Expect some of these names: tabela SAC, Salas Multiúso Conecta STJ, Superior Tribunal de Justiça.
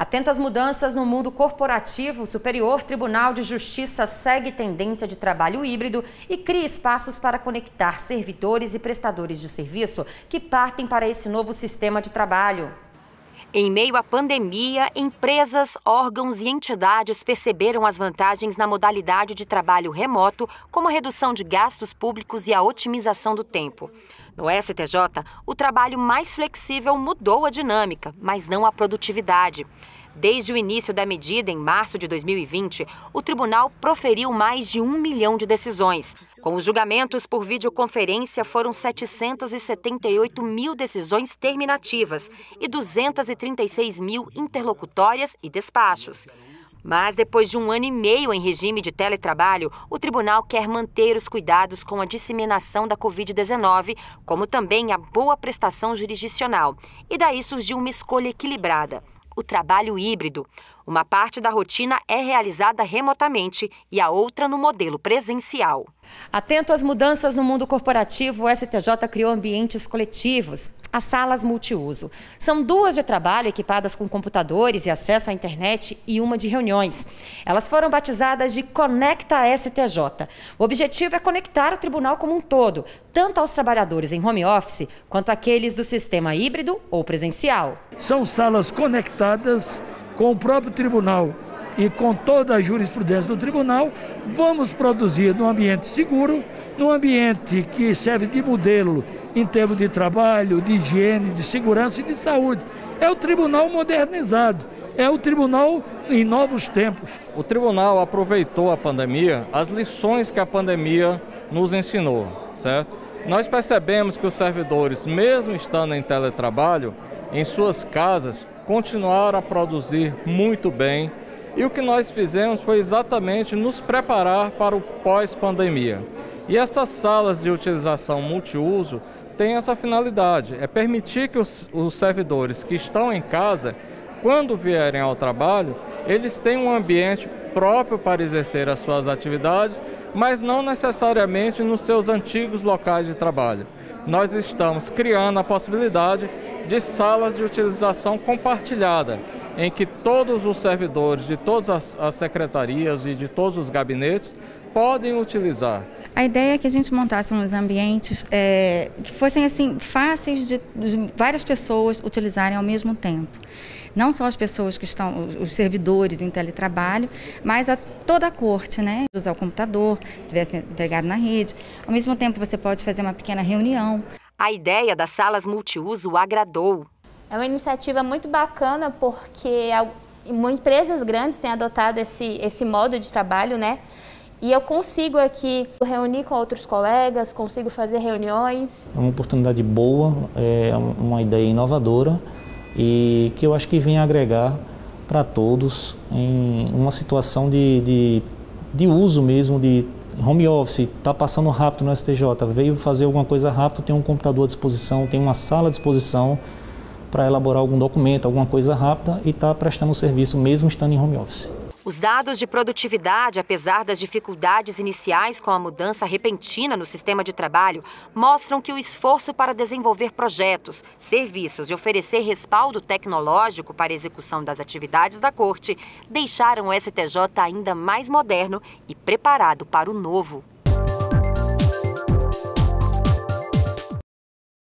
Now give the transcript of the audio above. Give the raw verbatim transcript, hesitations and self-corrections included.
Atento às mudanças no mundo corporativo, o Superior Tribunal de Justiça segue tendência de trabalho híbrido e cria espaços para conectar servidores e prestadores de serviço que partem para esse novo sistema de trabalho. Em meio à pandemia, empresas, órgãos e entidades perceberam as vantagens na modalidade de trabalho remoto, como a redução de gastos públicos e a otimização do tempo. No S T J, o trabalho mais flexível mudou a dinâmica, mas não a produtividade. Desde o início da medida, em março de dois mil e vinte, o tribunal proferiu mais de um milhão de decisões. Com os julgamentos por videoconferência, foram setecentos e setenta e oito mil decisões terminativas e duzentos e trinta e seis mil interlocutórias e despachos. Mas depois de um ano e meio em regime de teletrabalho, o tribunal quer manter os cuidados com a disseminação da covid dezenove, como também a boa prestação jurisdicional. E daí surgiu uma escolha equilibrada: o trabalho híbrido. Uma parte da rotina é realizada remotamente e a outra no modelo presencial. Atento às mudanças no mundo corporativo, o S T J criou ambientes coletivos, as salas multiuso. São duas de trabalho equipadas com computadores e acesso à internet e uma de reuniões. Elas foram batizadas de Conecta S T J. O objetivo é conectar o tribunal como um todo, tanto aos trabalhadores em home office, quanto àqueles do sistema híbrido ou presencial. São salas conectadas com o próprio tribunal e com toda a jurisprudência do tribunal. Vamos produzir num ambiente seguro, num ambiente que serve de modelo em termos de trabalho, de higiene, de segurança e de saúde. É o tribunal modernizado, é o tribunal em novos tempos. O tribunal aproveitou a pandemia, as lições que a pandemia nos ensinou, certo? Nós percebemos que os servidores, mesmo estando em teletrabalho, em suas casas, continuaram a produzir muito bem. E o que nós fizemos foi exatamente nos preparar para o pós-pandemia. E essas salas de utilização multiuso têm essa finalidade, é permitir que os, os servidores que estão em casa, quando vierem ao trabalho, eles tenham um ambiente próprio para exercer as suas atividades, mas não necessariamente nos seus antigos locais de trabalho. Nós estamos criando a possibilidade de salas de utilização compartilhada, em que todos os servidores de todas as, as secretarias e de todos os gabinetes podem utilizar. A ideia é que a gente montasse uns ambientes é, que fossem assim, fáceis de, de várias pessoas utilizarem ao mesmo tempo. Não só as pessoas que estão, os servidores em teletrabalho, mas a toda a corte, né? Usar o computador, tivesse entregado na rede. Ao mesmo tempo você pode fazer uma pequena reunião. A ideia das salas multiuso agradou. É uma iniciativa muito bacana porque empresas grandes têm adotado esse, esse modo de trabalho, né? E eu consigo aqui reunir com outros colegas, consigo fazer reuniões. É uma oportunidade boa, é uma ideia inovadora e que eu acho que vem agregar para todos em uma situação de, de, de uso mesmo, de home office. Está passando rápido no S T J, veio fazer alguma coisa rápido, tem um computador à disposição, tem uma sala à disposição para elaborar algum documento, alguma coisa rápida e está prestando serviço mesmo estando em home office. Os dados de produtividade, apesar das dificuldades iniciais com a mudança repentina no sistema de trabalho, mostram que o esforço para desenvolver projetos, serviços e oferecer respaldo tecnológico para a execução das atividades da corte deixaram o S T J ainda mais moderno e preparado para o novo.